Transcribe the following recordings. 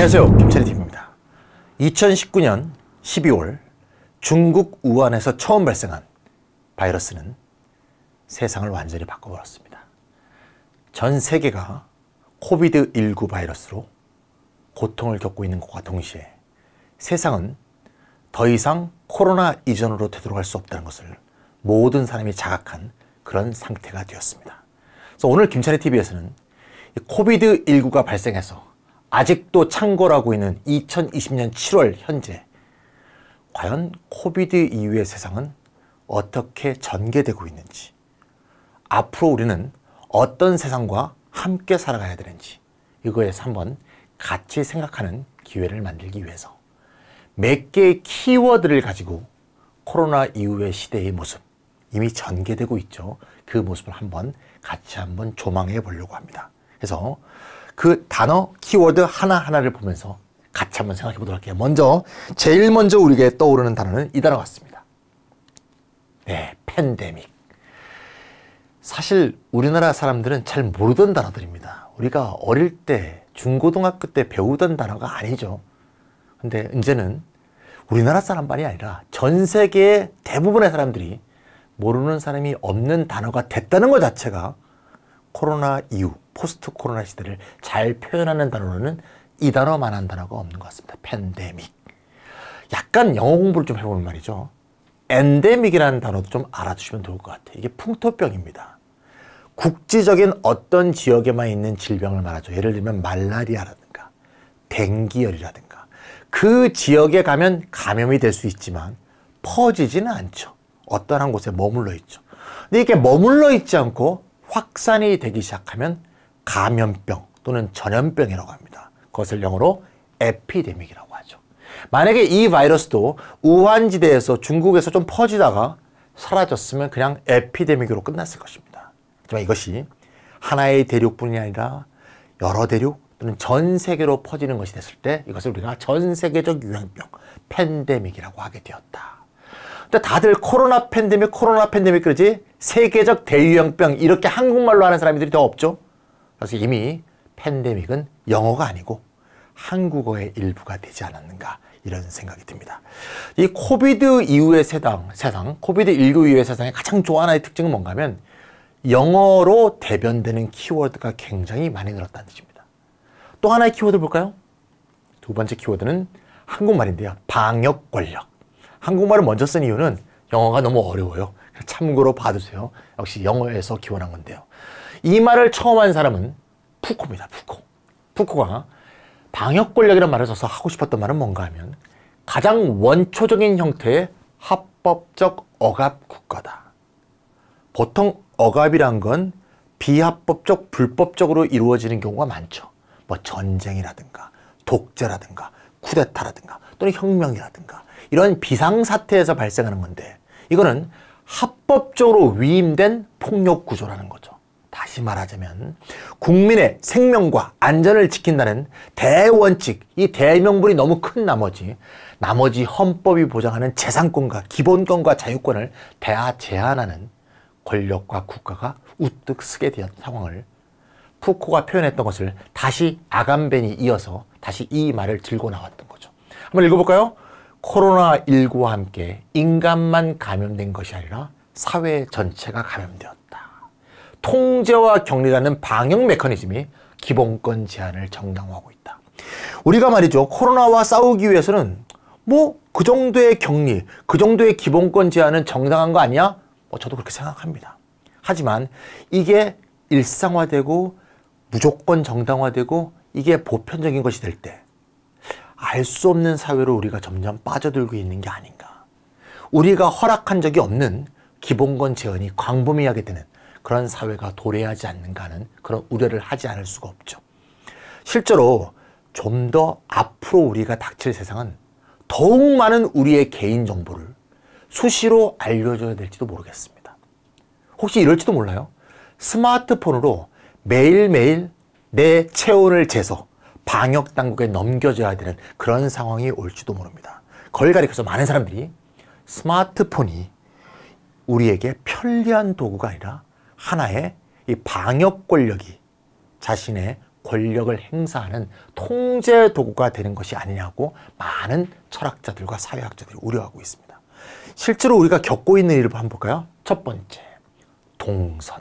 안녕하세요, 김찬휘입니다. 2019년 12월 중국 우한에서 처음 발생한 바이러스는 세상을 완전히 바꿔버렸습니다. 전 세계가 코비드19 바이러스로 고통을 겪고 있는 것과 동시에 세상은 더 이상 코로나 이전으로 되돌아갈 수 없다는 것을 모든 사람이 자각한 그런 상태가 되었습니다. 그래서 오늘 김찬휘TV에서는 코비드19가 발생해서 아직도 창궐하고 있는 2020년 7월 현재 과연 코비드 이후의 세상은 어떻게 전개되고 있는지, 앞으로 우리는 어떤 세상과 함께 살아가야 되는지, 이거에서 한번 같이 생각하는 기회를 만들기 위해서 몇 개의 키워드를 가지고 코로나 이후의 시대의 모습, 이미 전개되고 있죠. 그 모습을 한번 같이 조망해 보려고 합니다. 그래서 그 단어, 키워드 하나하나를 보면서 같이 한번 생각해 보도록 할게요. 먼저, 제일 먼저 우리에게 떠오르는 단어는 이 단어 같습니다. 네, 팬데믹. 사실 우리나라 사람들은 잘 모르던 단어들입니다. 우리가 어릴 때, 중고등학교 때 배우던 단어가 아니죠. 근데 이제는 우리나라 사람만이 아니라 전 세계 대부분의 사람들이 모르는 사람이 없는 단어가 됐다는 것 자체가 코로나 이후, 포스트 코로나 시대를 잘 표현하는 단어로는 이 단어만한 단어가 없는 것 같습니다. 팬데믹. 약간 영어 공부를 좀 해보는 말이죠. 엔데믹이라는 단어도 좀 알아두시면 좋을 것 같아요. 이게 풍토병입니다. 국지적인 어떤 지역에만 있는 질병을 말하죠. 예를 들면 말라리아라든가 댕기열이라든가 그 지역에 가면 감염이 될 수 있지만 퍼지지는 않죠. 어떤 한 곳에 머물러 있죠. 근데 이렇게 머물러 있지 않고 확산이 되기 시작하면 감염병 또는 전염병이라고 합니다. 그것을 영어로 에피데믹이라고 하죠. 만약에 이 바이러스도 우한지대에서 중국에서 좀 퍼지다가 사라졌으면 그냥 에피데믹으로 끝났을 것입니다. 하지만 이것이 하나의 대륙뿐이 아니라 여러 대륙 또는 전 세계로 퍼지는 것이 됐을 때 이것을 우리가 전 세계적 유행병, 팬데믹이라고 하게 되었다. 근데 다들 코로나 팬데믹 그러지 세계적 대유행병 이렇게 한국말로 하는 사람들이 더 없죠. 그래서 이미 팬데믹은 영어가 아니고 한국어의 일부가 되지 않았는가, 이런 생각이 듭니다. 이 코비드 이후의 세상, 코비드19 이후의 세상의 가장 좋은 하나의 특징은 뭔가 하면 영어로 대변되는 키워드가 굉장히 많이 늘었다는 뜻입니다. 또 하나의 키워드 볼까요? 두 번째 키워드는 한국말인데요. 방역 권력. 한국말을 먼저 쓴 이유는 영어가 너무 어려워요. 참고로 봐두세요. 역시 영어에서 기원한 건데요. 이 말을 처음 한 사람은 푸코입니다. 푸코. 푸코가 방역 권력이라는 말을 써서 하고 싶었던 말은 뭔가 하면 가장 원초적인 형태의 합법적 억압 국가다. 보통 억압이란 건 비합법적, 불법적으로 이루어지는 경우가 많죠. 뭐 전쟁이라든가 독재라든가 쿠데타라든가 또는 혁명이라든가 이런 비상사태에서 발생하는 건데 이거는 합법적으로 위임된 폭력 구조라는 거죠. 다시 말하자면 국민의 생명과 안전을 지킨다는 대원칙, 이 대명분이 너무 큰 나머지 헌법이 보장하는 재산권과 기본권과 자유권을 대하 제한하는 권력과 국가가 우뚝 서게 된 상황을 푸코가 표현했던 것을 다시 아감벤이 이어서 다시 이 말을 들고 나왔던 거죠. 한번 읽어볼까요? 코로나19와 함께 인간만 감염된 것이 아니라 사회 전체가 감염되었다. 통제와 격리라는 방역 메커니즘이 기본권 제한을 정당화하고 있다. 우리가 말이죠, 코로나와 싸우기 위해서는 그 정도의 격리, 그 정도의 기본권 제한은 정당한 거 아니야? 저도 그렇게 생각합니다. 하지만 이게 일상화되고 무조건 정당화되고 이게 보편적인 것이 될 때 알 수 없는 사회로 우리가 점점 빠져들고 있는 게 아닌가. 우리가 허락한 적이 없는 기본권 제한이 광범위하게 되는 그런 사회가 도래하지 않는가 하는 그런 우려를 하지 않을 수가 없죠. 실제로 좀 더 앞으로 우리가 닥칠 세상은 더욱 많은 우리의 개인정보를 수시로 알려줘야 될지도 모르겠습니다. 혹시 이럴지도 몰라요. 스마트폰으로 매일매일 내 체온을 재서 방역당국에 넘겨줘야 되는 그런 상황이 올지도 모릅니다. 그걸 가리켜서 많은 사람들이 스마트폰이 우리에게 편리한 도구가 아니라 하나의 이 방역 권력이 자신의 권력을 행사하는 통제 도구가 되는 것이 아니냐고 많은 철학자들과 사회학자들이 우려하고 있습니다. 실제로 우리가 겪고 있는 일을 한번 볼까요? 첫 번째, 동선.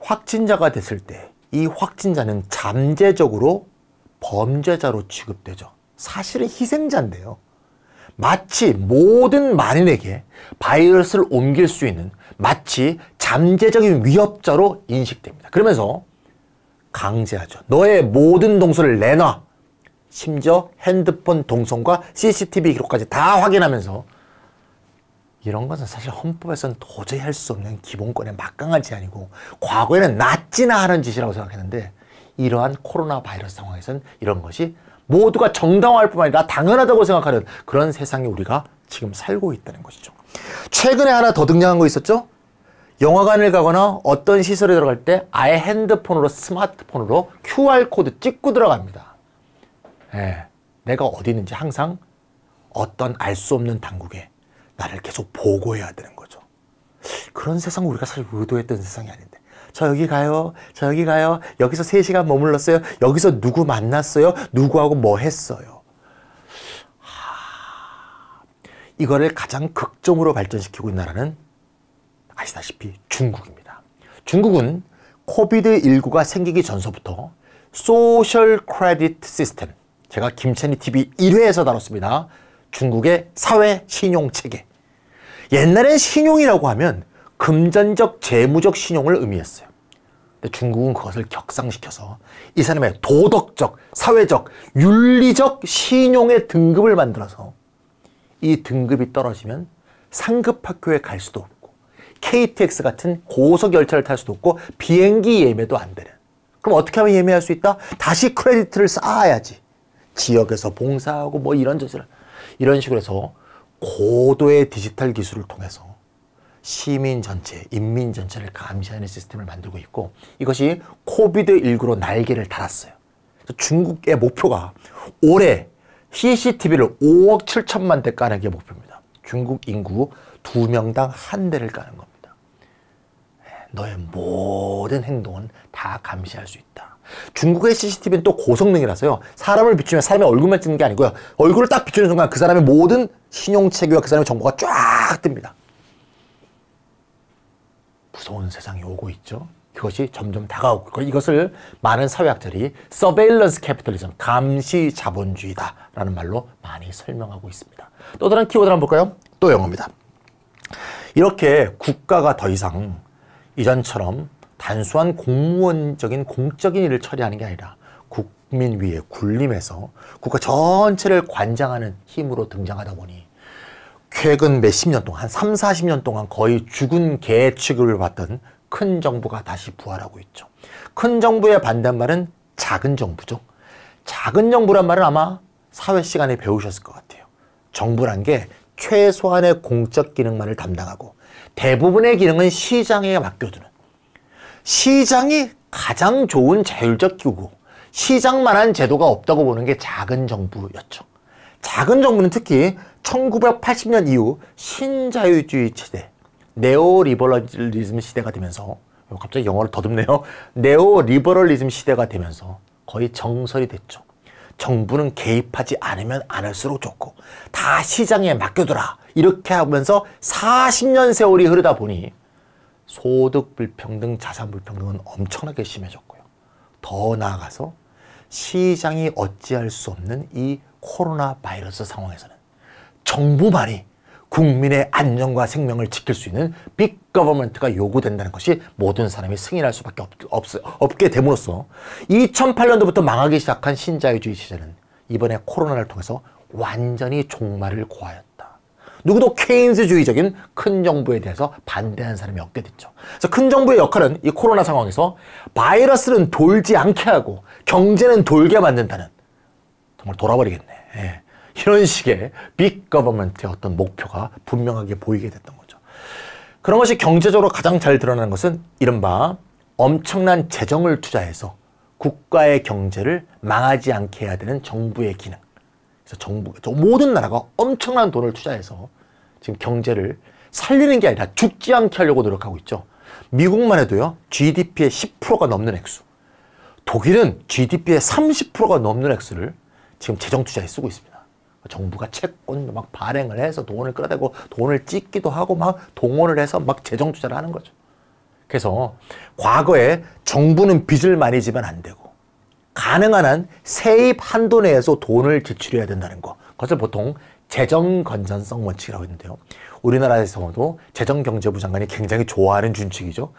확진자가 됐을 때 이 확진자는 잠재적으로 범죄자로 취급되죠. 사실은 희생자인데요. 마치 모든 만인에게 바이러스를 옮길 수 있는 마치 잠재적인 위협자로 인식됩니다. 그러면서 강제하죠. 너의 모든 동선을 내놔. 심지어 핸드폰 동선과 CCTV 기록까지 다 확인하면서, 이런 것은 사실 헌법에서는 도저히 할 수 없는 기본권의 막강한 제한이고 과거에는 낫지나 하는 짓이라고 생각했는데, 이러한 코로나 바이러스 상황에서는 이런 것이 모두가 정당화할 뿐만 아니라 당연하다고 생각하는 그런 세상에 우리가 지금 살고 있다는 것이죠. 최근에 하나 더 등장한 거 있었죠? 영화관을 가거나 어떤 시설에 들어갈 때 아예 핸드폰으로, 스마트폰으로 QR코드 찍고 들어갑니다. 예, 내가 어디 있는지 항상 어떤 알 수 없는 당국에 나를 계속 보고해야 되는 거죠. 그런 세상을 우리가 사실 의도했던 세상이 아닌데, 저 여기 가요, 저 여기 가요, 여기서 3시간 머물렀어요, 여기서 누구 만났어요, 누구하고 뭐 했어요. 이거를 가장 극점으로 발전시키고 있는 나라는 아시다시피 중국입니다. 중국은 코비드19가 생기기 전서부터 소셜 크레딧 시스템, 제가 김찬휘 TV 1회에서 다뤘습니다. 중국의 사회 신용체계. 옛날엔 신용이라고 하면 금전적, 재무적 신용을 의미했어요. 근데 중국은 그것을 격상시켜서 이 사람의 도덕적, 사회적, 윤리적 신용의 등급을 만들어서 이 등급이 떨어지면 상급 학교에 갈 수도 없고 KTX 같은 고속 열차를 탈 수도 없고 비행기 예매도 안 되는. 그럼 어떻게 하면 예매할 수 있다? 다시 크레딧을 쌓아야지. 지역에서 봉사하고 뭐 이런 식으로 해서 고도의 디지털 기술을 통해서 시민 전체, 인민 전체를 감시하는 시스템을 만들고 있고, 이것이 코비드19로 날개를 달았어요. 중국의 목표가 올해 CCTV를 5억 7천만 대 까는 게 목표입니다. 중국 인구 2명당 1대를 까는 겁니다. 너의 모든 행동은 다 감시할 수 있다. 중국의 CCTV는 또 고성능이라서요. 사람을 비추면 사람의 얼굴만 찍는 게 아니고요. 얼굴을 딱 비추는 순간 그 사람의 모든 신용체계와 그 사람의 정보가 쫙 뜹니다. 무서운 세상이 오고 있죠. 그것이 점점 다가오고 있고, 이것을 많은 사회학자들이 서베일런스 캐피탈리즘, 감시 자본주의다 라는 말로 많이 설명하고 있습니다. 또 다른 키워드 한번 볼까요? 또 영어입니다. 이렇게 국가가 더 이상 이전처럼 단순한 공무원적인 공적인 일을 처리하는 게 아니라 국민 위에 군림해서 국가 전체를 관장하는 힘으로 등장하다 보니, 최근 몇십 년 동안, 한 3, 40년 동안 거의 죽은 개 취급을 받던 큰 정부가 다시 부활하고 있죠. 큰 정부의 반대말은 작은 정부죠. 작은 정부란 말은 아마 사회 시간에 배우셨을 것 같아요. 정부란 게 최소한의 공적 기능만을 담당하고 대부분의 기능은 시장에 맡겨두는, 시장이 가장 좋은 자율적 기구고 시장만한 제도가 없다고 보는 게 작은 정부였죠. 작은 정부는 특히 1980년 이후 신자유주의 시대, 네오리버럴리즘 시대가 되면서, 갑자기 영어를 더듬네요. 네오리버럴리즘 시대가 되면서 거의 정설이 됐죠. 정부는 개입하지 않으면 안 할수록 좋고 다 시장에 맡겨두라, 이렇게 하면서 40년 세월이 흐르다 보니 소득 불평등, 자산 불평등은 엄청나게 심해졌고요. 더 나아가서 시장이 어찌할 수 없는 이 코로나 바이러스 상황에서는 정부만이 국민의 안전과 생명을 지킬 수 있는 빅 거버먼트가 요구된다는 것이 모든 사람이 승인할 수밖에 없게 됨으로써 2008년도부터 망하기 시작한 신자유주의 시대는 이번에 코로나를 통해서 완전히 종말을 고하였다. 누구도 케인스주의적인 큰 정부에 대해서 반대하는 사람이 없게 됐죠. 그래서 큰 정부의 역할은 이 코로나 상황에서 바이러스는 돌지 않게 하고 경제는 돌게 만든다는, 정말 돌아버리겠네. 예. 이런 식의 빅 거버먼트의 어떤 목표가 분명하게 보이게 됐던 거죠. 그런 것이 경제적으로 가장 잘 드러나는 것은 이른바 엄청난 재정을 투자해서 국가의 경제를 망하지 않게 해야 되는 정부의 기능. 그래서 정부, 모든 나라가 엄청난 돈을 투자해서 지금 경제를 살리는 게 아니라 죽지 않게 하려고 노력하고 있죠. 미국만 해도요, GDP의 10%가 넘는 액수. 독일은 GDP의 30%가 넘는 액수를 지금 재정투자에 쓰고 있습니다. 정부가 채권도 막 발행을 해서 돈을 끌어대고 돈을 찍기도 하고 막 동원을 해서 막 재정투자를 하는 거죠. 그래서 과거에 정부는 빚을 많이 지면 안 되고 가능한 한 세입 한도 내에서 돈을 지출해야 된다는 거, 그것을 보통 재정건전성 원칙이라고 했는데요. 우리나라에서도 재정경제부 장관이 굉장히 좋아하는 준칙이죠.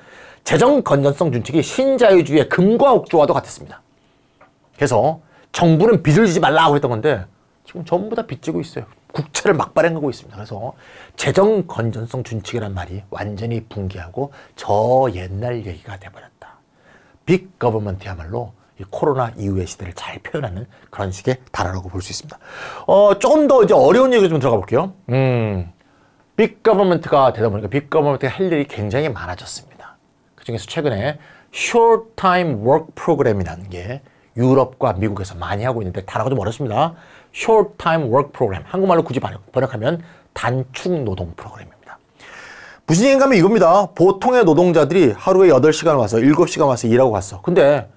재정건전성 준칙이 신자유주의의 금과 옥조와도 같았습니다. 그래서 정부는 빚을 지지 말라고 했던 건데 지금 전부 다 빚지고 있어요. 국채를 막 발행하고 있습니다. 그래서 재정건전성 준칙이란 말이 완전히 붕괴하고 저 옛날 얘기가 돼버렸다. 빅 거버먼트야말로 이 코로나 이후의 시대를 잘 표현하는 그런 식의 단어라고 볼 수 있습니다. 조금 더 이제 어려운 얘기를 좀 들어가 볼게요. 빅 거버먼트가 되다 보니까 빅 거버먼트가 할 일이 굉장히 많아졌습니다. 그중에서 최근에 Short Time Work Program이라는 게 유럽과 미국에서 많이 하고 있는데 단어가 좀 어렵습니다. Short Time Work Program, 한국말로 굳이 번역하면 단축 노동 프로그램입니다. 무슨 얘기인가 하면 이겁니다. 보통의 노동자들이 하루에 8시간 와서 7시간 와서 일하고 갔어. 근데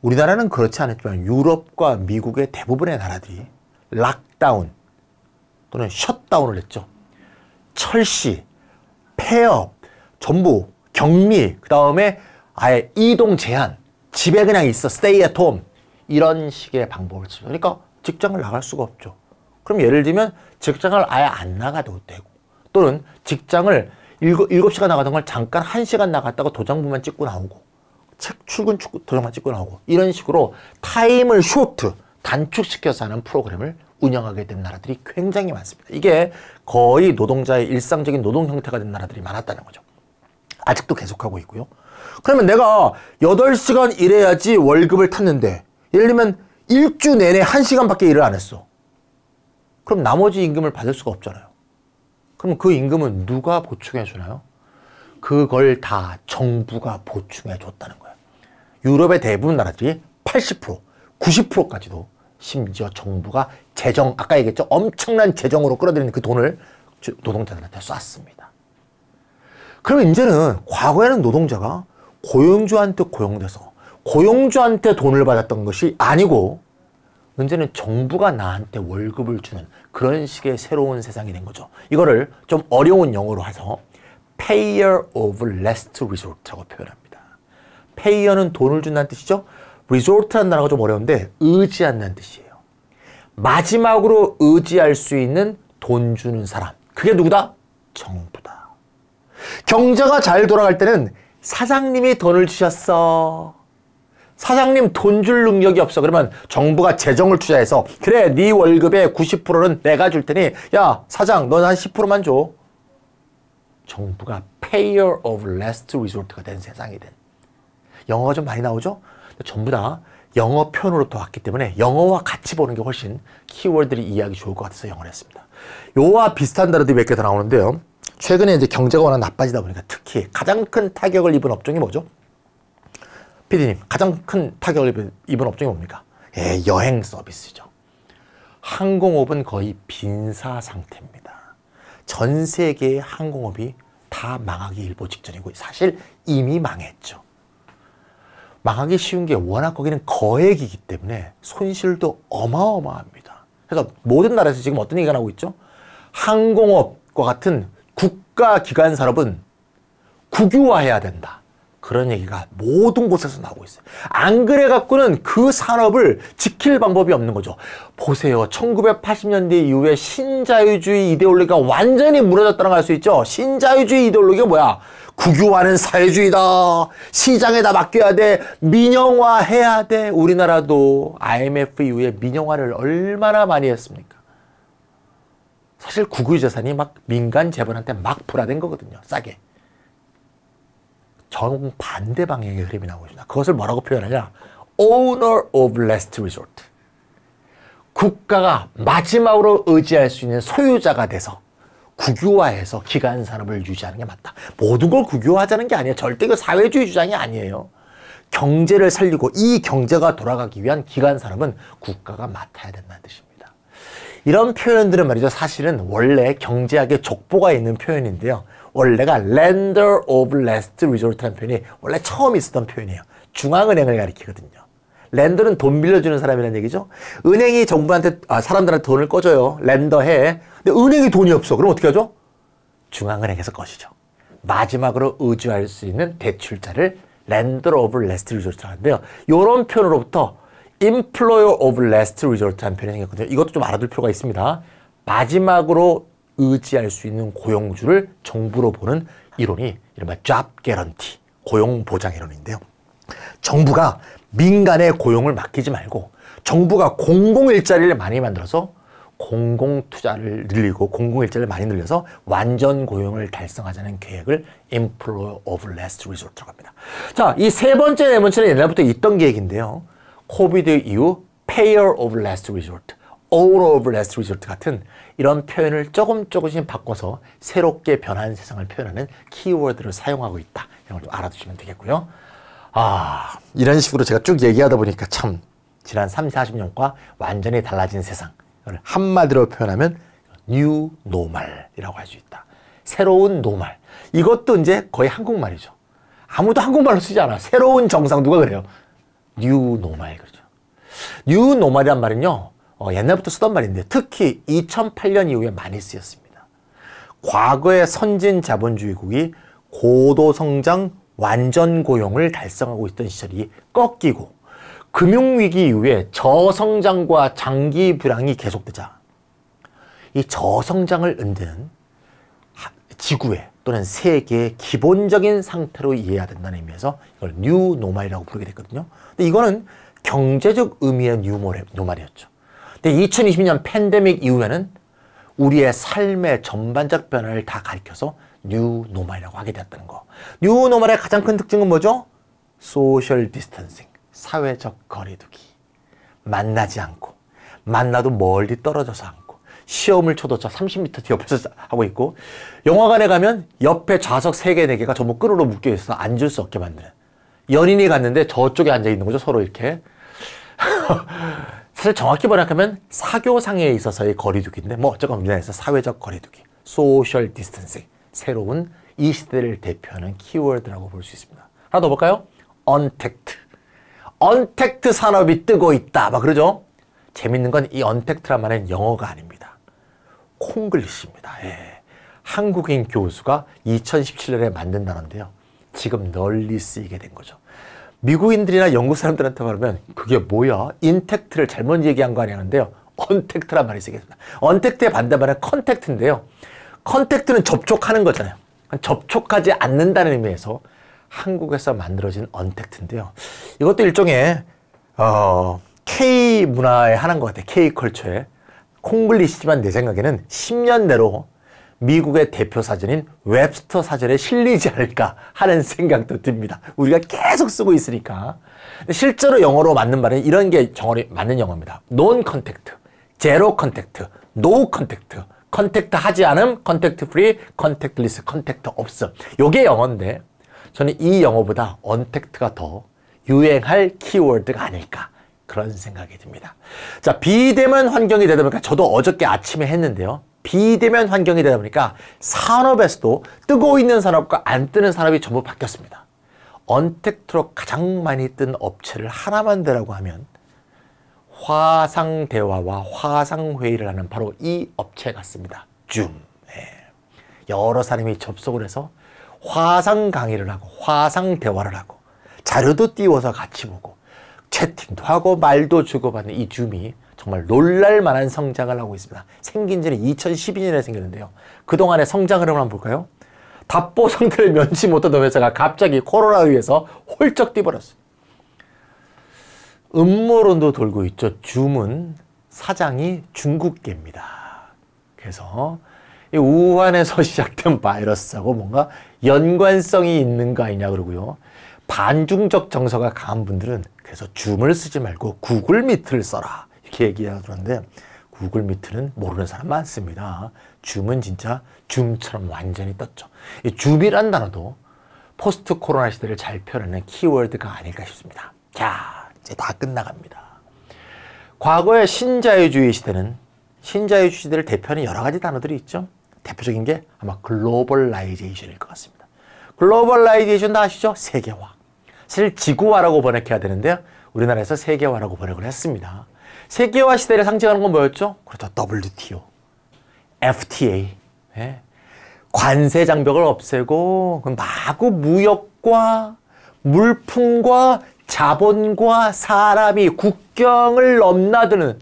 우리나라는 그렇지 않았지만 유럽과 미국의 대부분의 나라들이 락다운 또는 셧다운을 했죠. 철시, 폐업, 전부 격리, 그 다음에 아예 이동 제한, 집에 그냥 있어, stay at home, 이런 식의 방법을 쓰죠. 그러니까 직장을 나갈 수가 없죠. 그럼 예를 들면 직장을 아예 안 나가도 되고, 또는 직장을 7시간 나가던 걸 잠깐 1시간 나갔다가 도장부만 찍고 나오고, 출근 도장만 찍고 나오고, 이런 식으로 타임을 쇼트, 단축시켜서 하는 프로그램을 운영하게 된 나라들이 굉장히 많습니다. 이게 거의 노동자의 일상적인 노동 형태가 된 나라들이 많았다는 거죠. 아직도 계속하고 있고요. 그러면 내가 8시간 일해야지 월급을 탔는데 예를 들면 일주 내내 1시간밖에 일을 안 했어. 그럼 나머지 임금을 받을 수가 없잖아요. 그럼 그 임금은 누가 보충해 주나요? 그걸 다 정부가 보충해 줬다는 거예요. 유럽의 대부분 나라들이 80%, 90%까지도 심지어 정부가 재정, 아까 얘기했죠? 엄청난 재정으로 끌어들이는 그 돈을 노동자들한테 쐈습니다. 그럼 이제는 과거에는 노동자가 고용주한테 고용돼서 고용주한테 돈을 받았던 것이 아니고 이제는 정부가 나한테 월급을 주는 그런 식의 새로운 세상이 된 거죠. 이거를 좀 어려운 영어로 해서 payer of last resort라고 표현합니다. payer는 돈을 준다는 뜻이죠. resort라는 단어가 좀 어려운데 의지한다는 뜻이에요. 마지막으로 의지할 수 있는 돈 주는 사람, 그게 누구다? 정부다. 경제가 잘 돌아갈 때는 사장님이 돈을 주셨어. 사장님 돈 줄 능력이 없어. 그러면 정부가 재정을 투자해서 그래, 네 월급의 90%는 내가 줄 테니 야 사장 넌 한 10%만 줘. 정부가 payer of last resort가 된 세상이 된. 영어가 좀 많이 나오죠? 전부 다 영어 표현으로 더 왔기 때문에 영어와 같이 보는 게 훨씬 키워드들이 이해하기 좋을 것 같아서 영어를 했습니다. 요와 비슷한 단어들이 몇 개 더 나오는데요. 최근에 이제 경제가 워낙 나빠지다 보니까 특히 가장 큰 타격을 입은 업종이 뭐죠? 피디님, 가장 큰 타격을 입은 업종이 뭡니까? 예, 여행 서비스죠. 항공업은 거의 빈사 상태입니다. 전 세계의 항공업이 다 망하기 일보 직전이고 사실 이미 망했죠. 망하기 쉬운 게 워낙 거기는 거액이기 때문에 손실도 어마어마합니다. 그래서 모든 나라에서 지금 어떤 얘기가 나오고 있죠? 항공업과 같은 국가기관 산업은 국유화해야 된다. 그런 얘기가 모든 곳에서 나오고 있어요. 안 그래갖고는 그 산업을 지킬 방법이 없는 거죠. 보세요. 1980년대 이후에 신자유주의 이데올로기가 완전히 무너졌다는 걸 알 수 있죠. 신자유주의 이데올로기가 뭐야? 국유화는 사회주의다. 시장에다 맡겨야 돼. 민영화해야 돼. 우리나라도 IMF 이후에 민영화를 얼마나 많이 했습니까? 사실 국유 재산이 막 민간 재벌한테 막 분할된 거거든요. 싸게. 정반대 방향의 흐름이 나오고 있습니다. 그것을 뭐라고 표현하냐? Owner of Last Resort. 국가가 마지막으로 의지할 수 있는 소유자가 돼서 국유화해서 기간 산업을 유지하는 게 맞다. 모든 걸 국유화하자는 게 아니에요. 절대 그 사회주의 주장이 아니에요. 경제를 살리고 이 경제가 돌아가기 위한 기간 산업은 국가가 맡아야 된다는 뜻입니다. 이런 표현들은 말이죠. 사실은 원래 경제학의 족보가 있는 표현인데요. 원래가 Lender of Last Resort라는 표현이 원래 처음 있었던 표현이에요. 중앙은행을 가리키거든요. 렌더는 돈 빌려주는 사람이라는 얘기죠. 은행이 정부한테, 사람들한테 돈을 꺼줘요. 렌더해. 근데 은행이 돈이 없어. 그럼 어떻게 하죠? 중앙은행에서 꺼주죠. 마지막으로 의지할 수 있는 대출자를 Lender of Last Resort 하는데요. 요런 표현으로부터 Employer of Last Resort 한 표현이 생겼거든요. 이것도 좀 알아둘 필요가 있습니다. 마지막으로 의지할 수 있는 고용주를 정부로 보는 이론이 이른바 job guarantee, 고용보장 이론인데요. 정부가 민간의 고용을 맡기지 말고 정부가 공공일자리를 많이 만들어서 공공투자를 늘리고 공공일자를 많이 늘려서 완전 고용을 달성하자는 계획을 Employer of Last Resort라고 합니다. 자, 이 세 번째 네 번째는 옛날부터 있던 계획인데요. 코비드 이후 Payer of Last Resort, Owner of Last Resort 같은 이런 표현을 조금씩 바꿔서 새롭게 변한 세상을 표현하는 키워드를 사용하고 있다. 이런 걸 좀 알아두시면 되겠고요. 이런 식으로 제가 쭉 얘기하다 보니까 참 지난 30, 40년과 완전히 달라진 세상. 한마디로 표현하면 new normal이라고 할 수 있다. 새로운 노말. 이것도 이제 거의 한국말이죠. 아무도 한국말로 쓰지 않아. 새로운 정상 누가 그래요? new normal 그러죠. new normal이란 말은요. 옛날부터 쓰던 말인데 특히 2008년 이후에 많이 쓰였습니다. 과거의 선진 자본주의국이 고도성장 완전 고용을 달성하고 있던 시절이 꺾이고 금융위기 이후에 저성장과 장기 불황이 계속되자 이 저성장을 은드는 지구의 또는 세계의 기본적인 상태로 이해해야 된다는 의미에서 이걸 뉴 노말이라고 부르게 됐거든요. 근데 이거는 경제적 의미의 뉴 노말이었죠. 근데 2020년 팬데믹 이후에는 우리의 삶의 전반적 변화를 다 가리켜서 뉴 노말이라고 하게 되었다는 거. 뉴 노말의 가장 큰 특징은 뭐죠? 소셜 디스턴싱. 사회적 거리두기. 만나지 않고, 만나도 멀리 떨어져서 앉고, 시험을 쳐도 30m 뒤 옆에서 하고 있고, 영화관에 가면 옆에 좌석 3개, 4개가 전부 끈으로 묶여있어서 앉을 수 없게 만드는. 연인이 갔는데 저쪽에 앉아있는 거죠. 서로 이렇게. 사실 정확히 번역하면 사교상에 있어서의 거리두기인데, 뭐 어쨌건 우리나라에서 사회적 거리두기, 소셜 디스턴싱, 새로운 이 시대를 대표하는 키워드라고 볼 수 있습니다. 하나 더 볼까요? 언택트. 언택트 산업이 뜨고 있다. 막 그러죠? 재밌는 건 이 언택트란 말은 영어가 아닙니다. 콩글리시입니다. 예. 한국인 교수가 2017년에 만든 단어인데요. 지금 널리 쓰이게 된 거죠. 미국인들이나 영국 사람들한테 말하면 그게 뭐야? 인택트를 잘못 얘기한 거 아니냐는데요. 언택트란 말이 쓰겠습니다. 언택트의 반대말은 컨택트인데요. 컨택트는 접촉하는 거잖아요. 접촉하지 않는다는 의미에서 한국에서 만들어진 언택트인데요. 이것도 일종의 K문화에 하는 것 같아요. K컬처에. 콩글리시지만 내 생각에는 10년 내로 미국의 대표 사전인 웹스터 사전에 실리지 않을까 하는 생각도 듭니다. 우리가 계속 쓰고 있으니까. 실제로 영어로 맞는 말은 이런 게 맞는 영어입니다. Non contact, zero contact, no contact, 컨택트 하지 않음, 컨택트 프리, 컨택트리스, 컨택트 없음. 요게 영어인데 저는 이 영어보다 언택트가 더 유행할 키워드가 아닐까 그런 생각이 듭니다. 자, 비대면 환경이 되다 보니까 저도 어저께 아침에 했는데요. 비대면 환경이 되다 보니까 산업에서도 뜨고 있는 산업과 안 뜨는 산업이 전부 바뀌었습니다. 언택트로 가장 많이 뜬 업체를 하나만 대라고 하면 화상 대화와 화상 회의를 하는 바로 이 업체 같습니다. 줌. 예. 여러 사람이 접속을 해서 화상 강의를 하고 화상 대화를 하고 자료도 띄워서 같이 보고 채팅도 하고 말도 주고받는 이 줌이 정말 놀랄만한 성장을 하고 있습니다. 생긴 지는 2012년에 생겼는데요. 그동안의 성장 흐름을 한번 볼까요? 답보상들을 면치 못하던 회사가 갑자기 코로나에 의해서 홀쩍 뛰어버렸어요. 음모론도 돌고 있죠. 줌은 사장이 중국계입니다. 그래서 이 우한에서 시작된 바이러스하고 뭔가 연관성이 있는 거 아니냐 그러고요. 반중적 정서가 강한 분들은 그래서 줌을 쓰지 말고 구글 미트를 써라 이렇게 얘기하더는데 구글 미트는 모르는 사람 많습니다. 줌은 진짜 줌처럼 완전히 떴죠. 이 줌이란 단어도 포스트 코로나 시대를 잘 표현하는 키워드가 아닐까 싶습니다. 자, 이제 다 끝나갑니다. 과거의 신자유주의 시대는 신자유주의 시대를 대표하는 여러 가지 단어들이 있죠. 대표적인 게 아마 글로벌라이제이션일 것 같습니다. 글로벌라이제이션 다 아시죠? 세계화. 사실 지구화라고 번역해야 되는데요. 우리나라에서 세계화라고 번역을 했습니다. 세계화 시대를 상징하는 건 뭐였죠? 그렇죠. WTO, FTA. 예. 관세 장벽을 없애고 마구 무역과 물품과 자본과 사람이 국경을 넘나드는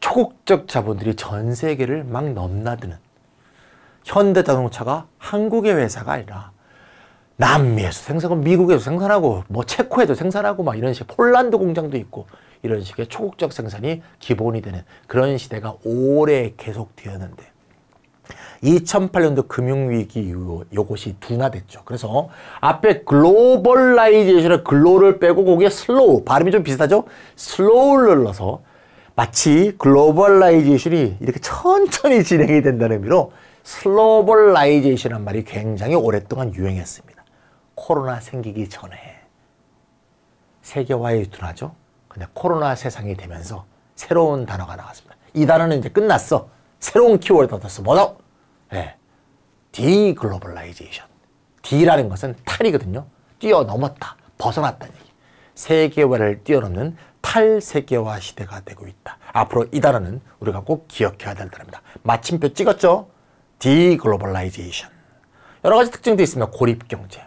초국적 자본들이 전 세계를 막 넘나드는 현대자동차가 한국의 회사가 아니라 남미에서 생산하고 미국에서 생산하고 뭐 체코에도 생산하고 막 이런 식의 폴란드 공장도 있고 이런 식의 초국적 생산이 기본이 되는 그런 시대가 오래 계속되었는데 2008년도 금융위기 이후 이것이 둔화됐죠. 그래서 앞에 글로벌라이제이션의 글로를 빼고 거기에 슬로우, 발음이 좀 비슷하죠? 슬로우를 넣어서 마치 글로벌라이제이션이 이렇게 천천히 진행이 된다는 의미로 슬로벌라이제이션이란 말이 굉장히 오랫동안 유행했습니다. 코로나 생기기 전에 세계화에 둔화죠. 근데 코로나 세상이 되면서 새로운 단어가 나왔습니다. 이 단어는 이제 끝났어. 새로운 키워드가 떴어. 뭐죠? 네. 디글로벌라이제이션. D라는 것은 탈이거든요. 뛰어넘었다, 벗어났다는 얘기. 세계화를 뛰어넘는 탈세계화 시대가 되고 있다. 앞으로 이 단어는 우리가 꼭 기억해야 될 단어입니다. 마침표 찍었죠? 디글로벌라이제이션. 여러 가지 특징도 있습니다. 고립경제.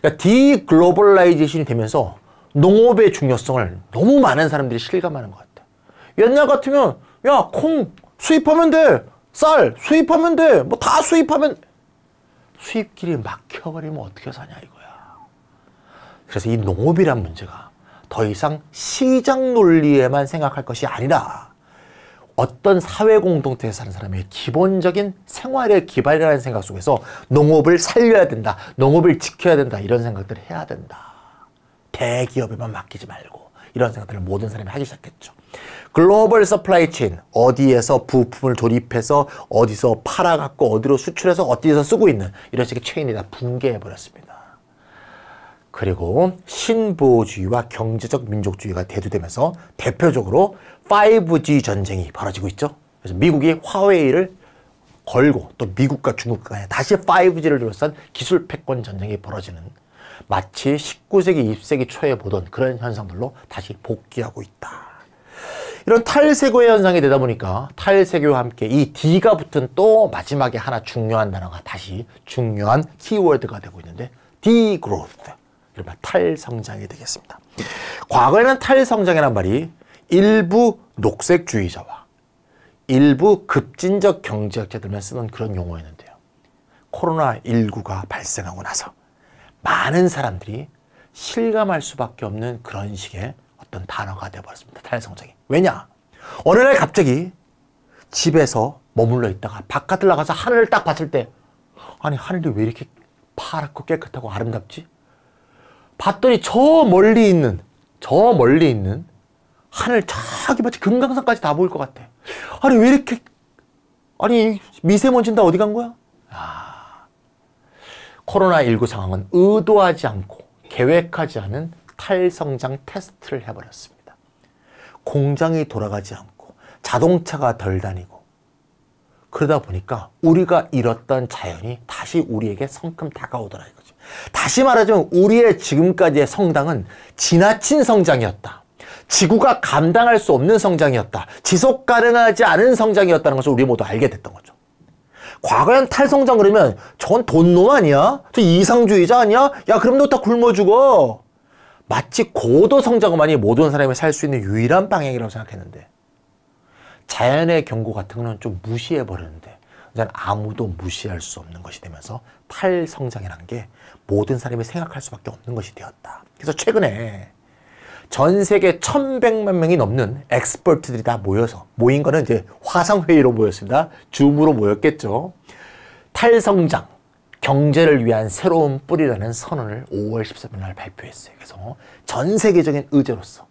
그러니까 디글로벌라이제이션이 되면서 농업의 중요성을 너무 많은 사람들이 실감하는 것 같아요. 옛날 같으면 야, 콩 수입하면 돼. 쌀 수입하면 돼. 뭐 다 수입하면. 수입길이 막혀버리면 어떻게 사냐 이거야. 그래서 이 농업이란 문제가 더 이상 시장 논리에만 생각할 것이 아니라 어떤 사회 공동체에 사는 사람의 기본적인 생활의 기반이라는 생각 속에서 농업을 살려야 된다, 농업을 지켜야 된다, 이런 생각들을 해야 된다. 대기업에만 맡기지 말고 이런 생각들을 모든 사람이 하기 시작했죠. 글로벌 서플라이 체인, 어디에서 부품을 조립해서 어디서 팔아갖고 어디로 수출해서 어디서 쓰고 있는 이런 식의 체인이 다 붕괴해버렸습니다. 그리고 신보호주의와 경제적 민족주의가 대두되면서 대표적으로 5G 전쟁이 벌어지고 있죠. 그래서 미국이 화웨이를 걸고 또 미국과 중국 간에 다시 5G를 둘러싼 기술 패권 전쟁이 벌어지는 마치 19세기, 20세기 초에 보던 그런 현상들로 다시 복귀하고 있다. 이런 탈세계화 현상이 되다 보니까 탈세계와 함께 이 D가 붙은 또 마지막에 하나 중요한 단어가 다시 중요한 키워드가 되고 있는데 D-growth. 이른바 탈성장이 되겠습니다. 과거에는 탈성장이란 말이 일부 녹색주의자와 일부 급진적 경제학자들만 쓰는 그런 용어였는데요. 코로나19가 발생하고 나서 많은 사람들이 실감할 수밖에 없는 그런 식의 어떤 단어가 되어버렸습니다. 탈성장이. 왜냐? 어느 날 갑자기 집에서 머물러 있다가 바깥을 나가서 하늘을 딱 봤을 때 아니 하늘이 왜 이렇게 파랗고 깨끗하고 아름답지? 봤더니 저 멀리 있는 하늘 저기 마치 금강산까지 다 보일 것 같아. 아니 왜 이렇게 아니 미세먼지는 다 어디 간 거야? 아, 코로나19 상황은 의도하지 않고 계획하지 않은 탈성장 테스트를 해버렸습니다. 공장이 돌아가지 않고 자동차가 덜 다니고 그러다 보니까 우리가 잃었던 자연이 다시 우리에게 성큼 다가오더라 이거죠. 다시 말하자면 우리의 지금까지의 성장은 지나친 성장이었다. 지구가 감당할 수 없는 성장이었다. 지속 가능하지 않은 성장이었다는 것을 우리 모두 알게 됐던 거죠. 과거엔 탈성장 그러면 저건 돈놈 아니야? 저 이상주의자 아니야? 야 그럼 너 다 굶어 죽어. 마치 고도 성장만이 모든 사람이 살 수 있는 유일한 방향이라고 생각했는데 자연의 경고 같은 거는 좀 무시해버렸는데 이제는 아무도 무시할 수 없는 것이 되면서 탈성장이라는 게 모든 사람이 생각할 수밖에 없는 것이 되었다. 그래서 최근에 전 세계 1100만 명이 넘는 엑스퍼트들이 다 모인 거는 이제 화상회의로 모였습니다. 줌으로 모였겠죠. 탈성장, 경제를 위한 새로운 뿌리라는 선언을 5월 13일 날 발표했어요. 그래서 전 세계적인 의제로서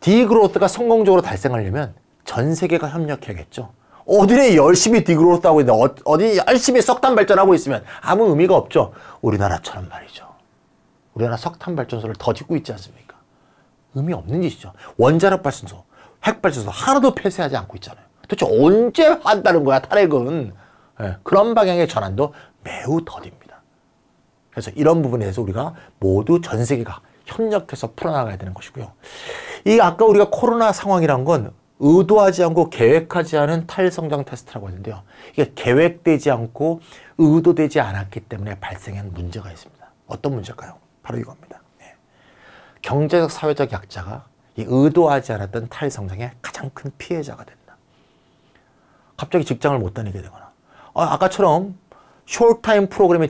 디그로스가 성공적으로 달성하려면 전 세계가 협력해야겠죠. 어디에 열심히 디그로스 하고 있는데 어디 열심히 석탄 발전하고 있으면 아무 의미가 없죠. 우리나라처럼 말이죠. 우리나라 석탄 발전소를 더 짓고 있지 않습니까? 의미 없는 짓이죠. 원자력 발전소, 핵 발전소 하나도 폐쇄하지 않고 있잖아요. 도대체 언제 한다는 거야 탈핵은. 예, 그런 방향의 전환도 매우 더딥니다. 그래서 이런 부분에서 우리가 모두 전 세계가 협력해서 풀어나가야 되는 것이고요. 이 아까 우리가 코로나 상황이란 건 의도하지 않고 계획하지 않은 탈성장 테스트라고 하는데요. 이게 계획되지 않고 의도되지 않았기 때문에 발생한 문제가 있습니다. 어떤 문제일까요? 바로 이겁니다. 네. 경제적, 사회적 약자가 이 의도하지 않았던 탈성장의 가장 큰 피해자가 된다. 갑자기 직장을 못 다니게 되거나 아까처럼 숏타임 프로그램에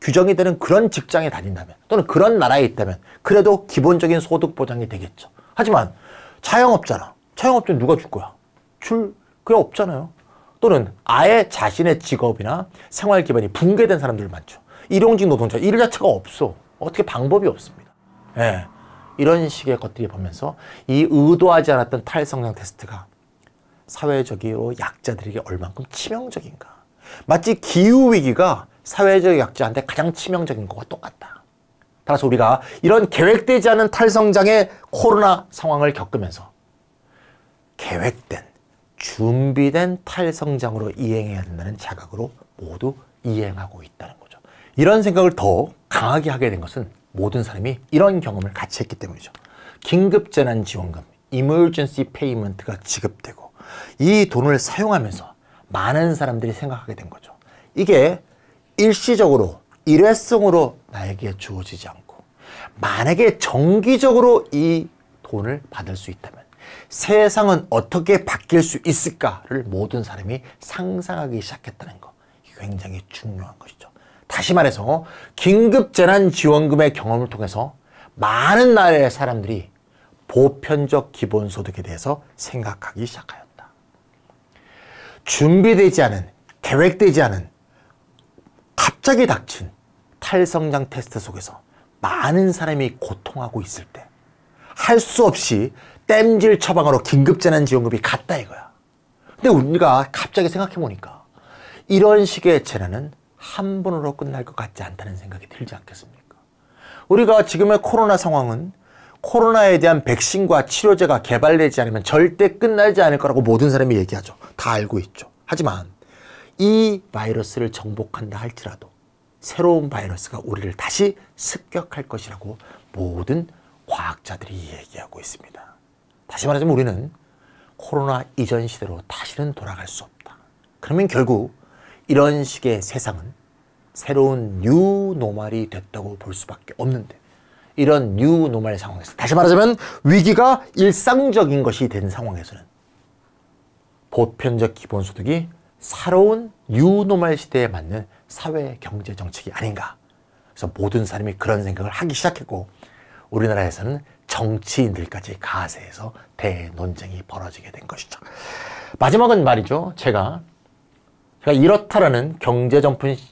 규정이 되는 그런 직장에 다닌다면 또는 그런 나라에 있다면 그래도 기본적인 소득 보장이 되겠죠. 하지만 자영업자나 자영업자는 누가 줄 거야? 줄 그게 없잖아요. 또는 아예 자신의 직업이나 생활 기반이 붕괴된 사람들 많죠. 일용직 노동자, 일 자체가 없어. 어떻게 방법이 없습니다. 예, 이런 식의 것들이 보면서 이 의도하지 않았던 탈성장 테스트가 사회적으로 약자들에게 얼만큼 치명적인가. 마치 기후위기가 사회적 약자한테 가장 치명적인 것과 똑같다. 따라서 우리가 이런 계획되지 않은 탈성장의 코로나 상황을 겪으면서 계획된, 준비된 탈성장으로 이행해야 된다는 자각으로 모두 이행하고 있다는 거죠. 이런 생각을 더 강하게 하게 된 것은 모든 사람이 이런 경험을 같이 했기 때문이죠. 긴급재난지원금, emergency payment가 지급되고 이 돈을 사용하면서 많은 사람들이 생각하게 된 거죠. 이게 일시적으로, 일회성으로 나에게 주어지지 않고 만약에 정기적으로 이 돈을 받을 수 있다면 세상은 어떻게 바뀔 수 있을까를 모든 사람이 상상하기 시작했다는 거. 굉장히 중요한 것이죠. 다시 말해서 긴급재난지원금의 경험을 통해서 많은 나라의 사람들이 보편적 기본소득에 대해서 생각하기 시작하였다. 준비되지 않은, 계획되지 않은 갑자기 닥친 탈성장 테스트 속에서 많은 사람이 고통하고 있을 때 할 수 없이 땜질 처방으로 긴급재난지원금이 갔다 이거야. 근데 우리가 갑자기 생각해보니까 이런 식의 재난은 한 번으로 끝날 것 같지 않다는 생각이 들지 않겠습니까? 우리가 지금의 코로나 상황은 코로나에 대한 백신과 치료제가 개발되지 않으면 절대 끝나지 않을 거라고 모든 사람이 얘기하죠. 다 알고 있죠. 하지만 이 바이러스를 정복한다 할지라도 새로운 바이러스가 우리를 다시 습격할 것이라고 모든 과학자들이 얘기하고 있습니다. 다시 말하자면 우리는 코로나 이전 시대로 다시는 돌아갈 수 없다. 그러면 결국 이런 식의 세상은 새로운 뉴노멀이 됐다고 볼 수밖에 없는데 이런 뉴노멀 상황에서 다시 말하자면 위기가 일상적인 것이 된 상황에서는 보편적 기본소득이 새로운 뉴노멀 시대에 맞는 사회 경제 정책이 아닌가. 그래서 모든 사람이 그런 생각을 하기 시작했고 우리나라에서는 정치인들까지 가세해서 대논쟁이 벌어지게 된 것이죠. 마지막은 말이죠. 제가 이렇다라는 경제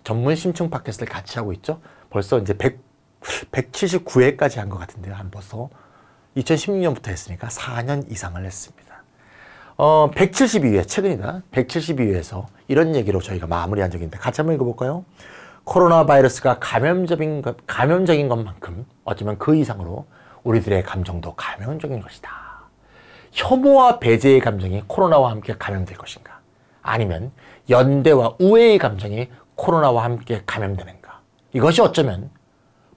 전문 심층 팟캐스트를 같이 하고 있죠. 벌써 이제 179회까지 한 것 같은데요. 한 벌써 2016년부터 했으니까 4년 이상을 했습니다. 172회, 최근이다. 172회에서 이런 얘기로 저희가 마무리한 적이 있는데 같이 한번 읽어볼까요? 코로나 바이러스가 감염적인 것만큼 어쩌면 그 이상으로 우리들의 감정도 감염적인 것이다. 혐오와 배제의 감정이 코로나와 함께 감염될 것인가? 아니면 연대와 우애의 감정이 코로나와 함께 감염되는가? 이것이 어쩌면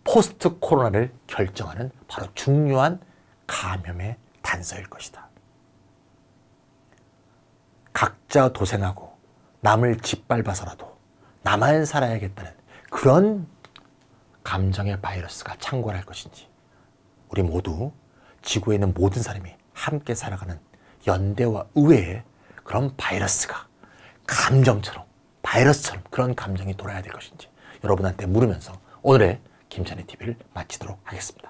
포스트 코로나를 결정하는 바로 중요한 감염의 단서일 것이다. 각자 도생하고 남을 짓밟아서라도 나만 살아야겠다는 그런 감정의 바이러스가 창궐할 것인지 우리 모두 지구에 있는 모든 사람이 함께 살아가는 연대와 우애의 그런 바이러스가 바이러스처럼 그런 감정이 돌아야 될 것인지 여러분한테 물으면서 오늘의 김찬휘 TV를 마치도록 하겠습니다.